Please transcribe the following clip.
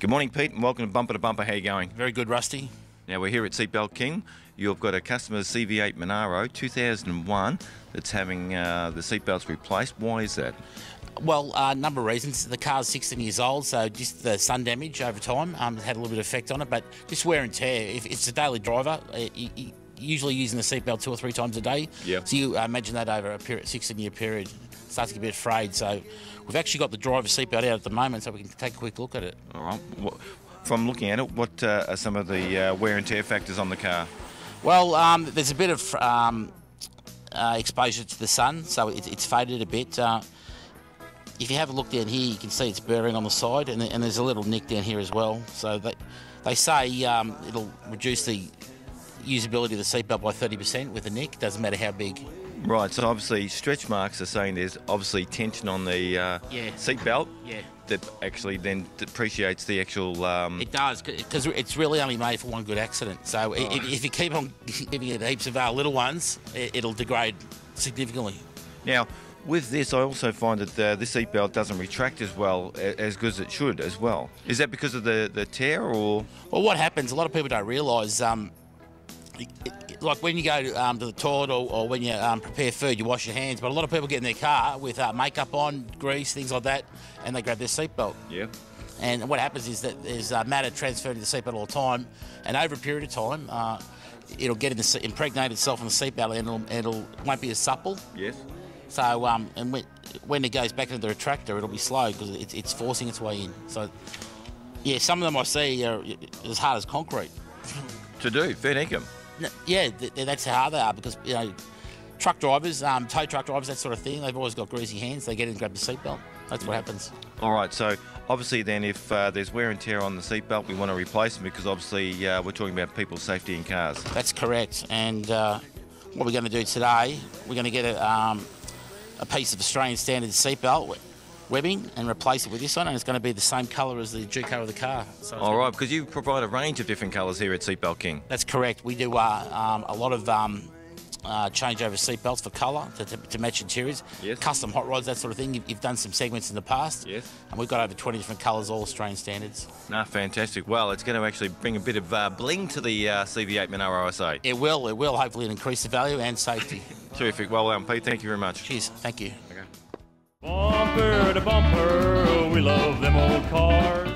Good morning, Pete, and welcome to Bumper. How are you going? Very good, Rusty. Now, we're here at Seatbelt King. You've got a customer's CV8 Monaro 2001 that's having the seatbelts replaced. Why is that? Well, a number of reasons. The car's 16 years old, so just the sun damage over time had a little bit of effect on it, but just wear and tear. If it's a daily driver, usually using the seatbelt 2 or 3 times a day. Yep. So you imagine that over a 16-year period. Starts to get a bit frayed, so we've actually got the driver's seatbelt out at the moment so we can take a quick look at it. All right. Well, from looking at it, what are some of the wear and tear factors on the car? Well, there's a bit of exposure to the sun, so it's faded a bit. If you have a look down here, you can see it's burring on the side, and there's a little nick down here as well. So they say it'll reduce the usability of the seatbelt by 30% with a nick. Doesn't matter how big. Right, so obviously stretch marks are saying there's obviously tension on the seatbelt that actually then depreciates the actual... It does, because it's really only made for one good accident. So if you keep on giving it heaps of little ones, it'll degrade significantly. Now, with this, I also find that this seatbelt doesn't retract as well, as good as it should as well. Is that because of the tear or...? Well, what happens, a lot of people don't realise... like when you go to the toilet or when you prepare food, you wash your hands, but a lot of people get in their car with makeup on, grease, things like that, and they grab their seatbelt. Yeah. And what happens is that there's matter transferred to the seatbelt all the time, and over a period of time, it'll get in the, impregnate itself on the seatbelt and it'll won't be as supple. Yes. So and when it goes back into the retractor, it'll be slow because it's forcing its way in. So yeah, some of them I see are as hard as concrete. To do, fair dinkum. Yeah, that's how they are because, you know, truck drivers, tow truck drivers, that sort of thing, they've always got greasy hands. They get in and grab the seatbelt. That's what happens. All right, so obviously then if there's wear and tear on the seatbelt, we want to replace them because obviously we're talking about people's safety in cars. That's correct. And what we're going to do today, we're going to get a piece of Australian standard seatbelt webbing and replace it with this one, and it's going to be the same colour as the due colour of the car. So all right, because you provide a range of different colours here at Seatbelt King. That's correct. We do a lot of changeover seatbelts for colour to match interiors. Yes. Custom hot rods, that sort of thing. You've done some segments in the past. Yes. And we've got over 20 different colours, all Australian standards. Ah, fantastic. Well, it's going to actually bring a bit of bling to the CV8 Monaro, I say. It will. It will. Hopefully it'll increase the value and safety. Terrific. Well done, Pete. Thank you very much. Cheers. Thank you. Okay. Bumper to bumper, we love them old cars.